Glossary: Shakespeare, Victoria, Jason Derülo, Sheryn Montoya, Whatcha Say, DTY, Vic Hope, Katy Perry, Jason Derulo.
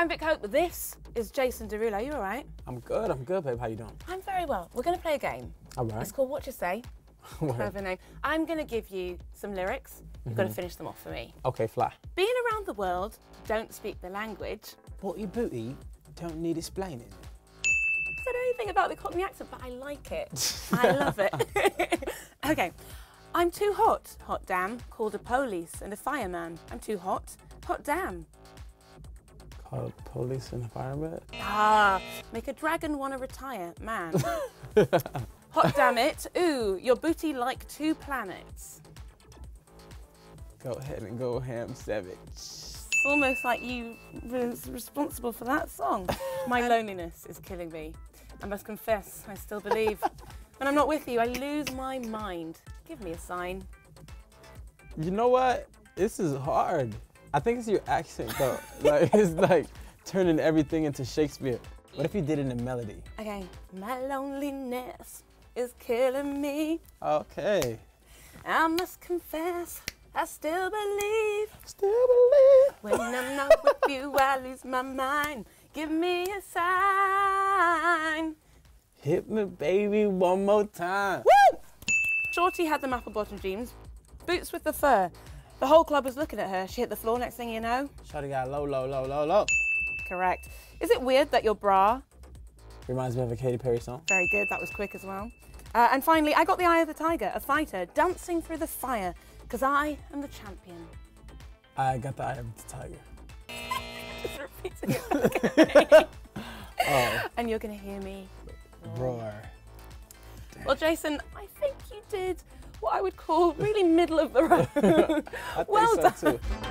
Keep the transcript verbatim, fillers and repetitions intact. I'm Vic Hope. This is Jason Derulo. You all right? I'm good. I'm good, babe. How you doing? I'm very well. We're going to play a game. All right. It's called Whatcha Say. Clever name. I'm going to give you some lyrics. You've mm-hmm. got to finish them off for me. Okay, fly. Being around the world, don't speak the language. What your booty don't need explaining. I don't know anything about the Cockney accent, but I like it. I love it. Okay. I'm too hot, hot damn, called a police and a fireman. I'm too hot, hot damn. Called police and a fireman? Ah, make a dragon want to retire, man. Hot damn it, ooh, your booty like two planets. Go ahead and go ham savage. It's almost like you were responsible for that song. My loneliness is killing me. I must confess, I still believe. When I'm not with you, I lose my mind. Give me a sign. You know what? This is hard. I think it's your accent, though. Like, it's like turning everything into Shakespeare. What if you did it in a melody? Okay. My loneliness is killing me. Okay. I must confess, I still believe. Still believe. When I'm not with you, I lose my mind. Give me a sign. Hit me, baby, one more time. Woo! Shorty had the apple-bottom jeans, boots with the fur. The whole club was looking at her. She hit the floor, next thing you know. Shorty got low, low, low, low, low. Correct. Is it weird that your bra... Reminds me of a Katy Perry song. Very good, that was quick as well. Uh, and finally, I got the eye of the tiger, a fighter, dancing through the fire, because I am the champion. I got the eye of the tiger. Just repeating it back oh. And you're going to hear me. Roar. Dang. Well, Jason, I think you did what I would call really middle of the road. I think well so done. Too.